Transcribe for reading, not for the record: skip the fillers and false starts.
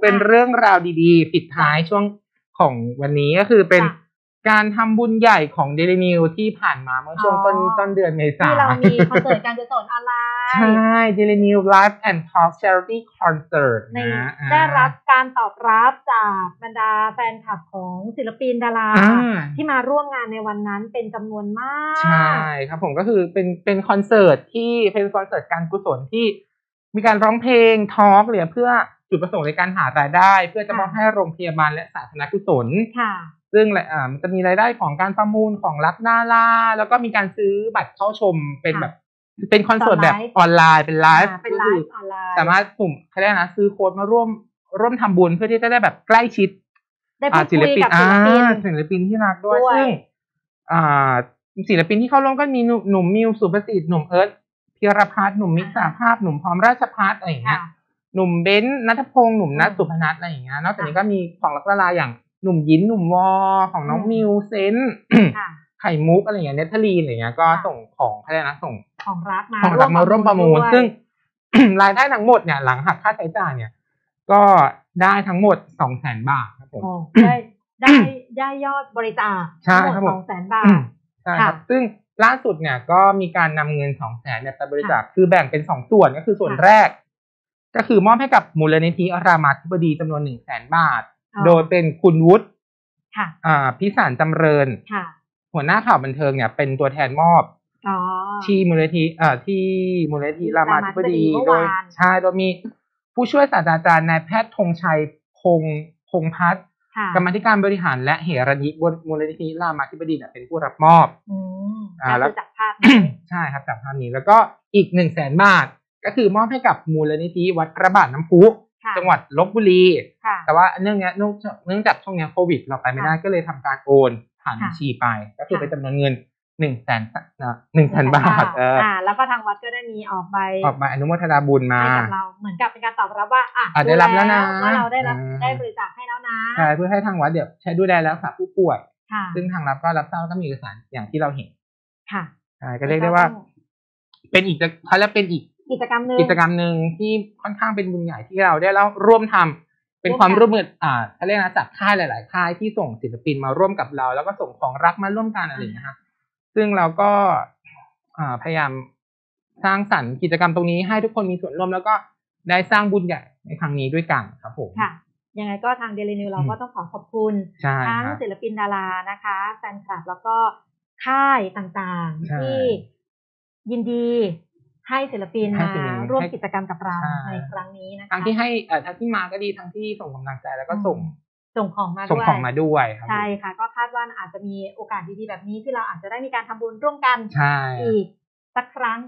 เป็นเรื่องราวดีๆปิดท้ายช่วงของวันนี้ก็คือเป็นการทำบุญใหญ่ของเดลินิวที่ผ่านมาเมื่อช่วงต้นเดือนเมษาที่เรามีคอนเสิร์ตการกุศลออนไลน์ใช่เดลินิว Live and Talk Charity Concert นะได้รับการตอบรับจากบรรดาแฟนคลับของศิลปินดาราที่มาร่วมงานในวันนั้นเป็นจำนวนมากใช่ครับผมก็คือเป็นคอนเสิร์ตที่เป็นคอนเสิร์ตการกุศลที่มีการร้องเพลงทอล์กเลยเพื่อจุดประสงค์ในการหารายได้เพื่อจะมอบให้โรงพยาบาลและสาธารณกุศลค่ะซึ่งมันจะมีรายได้ของการประมูลของรับหน้าล่าแล้วก็มีการซื้อบัตรเข้าชมเป็นแบบเป็นคอนเสิร์ตแบบออนไลน์เป็นไลฟ์ก็คือสามารถกลุ่มใครได้นะซื้อโค้ดมาร่วมทำบุญเพื่อที่จะได้แบบใกล้ชิดศิลปินที่รักด้วยซึ่งศิลปินที่เข้าร่วมก็มีหนุ่มมิวสุภสิทธิ์หนุ่มเอิร์ธพีรพัฒน์หนุ่มมิกสาภาพหนุ่มพร้อมราชภัฏอะไรอย่างเงี้ยหนุ่มเบนซ์ณัฐพงษ์หนุ่มณัฐสุพนัทอะไรอย่างเงี้ยนอกจากนี้ก็มีของรักดาราอย่างหนุ่มยินหนุ่มวอของน้องมิวเซนไข่มุกอะไรอย่างเงี้ยเนทลีอะไรเงี้ยก็ส่งของใครนะส่งของรักมาร่วมประมูลซึ่งรายได้ทั้งหมดเนี่ยหลังหักค่าใช้จ่ายเนี่ยก็ได้ทั้งหมด 200,000 บาทครับผมได้ยอดบริจาคทั้งหมด 200,000 บาทใช่ครับซึ่งล่าสุดเนี่ยก็มีการนำเงิน 200,000 เนี่ยไปบริจาคคือแบ่งเป็น2ส่วนก็คือส่วนแรกก็คือมอบให้กับมูลนิธิอารามาธิบดีจำนวน 100,000 บาทโดยเป็นคุณวุฒิพิสารจำเริญหัวหน้าข่าวบันเทิงเนี่ยเป็นตัวแทนมอบที่มูลนิธิรามาธิบดีโดยใช่โดยมีผู้ช่วยศาสตราจารย์นายแพทย์ธงชัยพงษ์พัฒน์กรรมธิการบริหารและเหรัญยิกมูลนิธิรามาธิบดีเนี่ยเป็นผู้รับมอบแล้วจากภาพนี้ใช่ครับจากภาพนี้แล้วก็อีก 100,000 บาทก็คือมอบให้กับมูลนิธิวัดพระบาทน้ำพุจังหวัดลพบุรีแต่ว่าเนื่องจากช่วงนี้โควิดเราไปไม่ได้ก็เลยทำการโอนผ่านบัญชีไปก็คือเป็นจำนวนเงิน 100,000 บาทแล้วก็ทางวัดก็ได้มีออกใบอนุโมทนาบุญมาให้กับเราเหมือนกับเป็นการตอบรับว่าได้รับแล้วนะเราได้บริจาคให้แล้วนะใช่เพื่อให้ทางวัดเดี๋ยวใช้ดูแลรักษาผู้ป่วยซึ่งทางรับก็รับทราบก็มีเอกสารอย่างที่เราเห็นค่ะก็เรียกได้ว่าเป็นอีกและเป็นอีกกิจกรรมหนึ่งที่ค่อนข้างเป็นบุญใหญ่ที่เราได้แล้วร่วมทำเป็นความร่วมมือเขาเรียกนะจากค่ายหลายๆค่ายที่ส่งศิลปินมาร่วมกับเราแล้วก็ส่งของรักมาร่วมกันอะไรอย่างเงี้ยฮะซึ่งเราก็พยายามสร้างสรรค์กิจกรรมตรงนี้ให้ทุกคนมีส่วนร่วมแล้วก็ได้สร้างบุญใหญ่ในครั้งนี้ด้วยกันครับผมค่ะยังไงก็ทางเดลินิวเราก็ต้องขอบคุณทั้งศิลปินดารานะคะแฟนคลับแล้วก็ค่ายต่างๆที่ยินดีให้ศิลปินมาร่วมกิจกรรมกับเราในครั้งนี้นะคะทั้งที่ให้ทั้งที่มาก็ดีทั้งที่ส่งกำลังใจแล้วก็ส่งของมาด้วยใช่ค่ะก็คาดว่าอาจจะมีโอกาสดีๆแบบนี้ที่เราอาจจะได้มีการทำบุญร่วมกันอีกสักครั้ง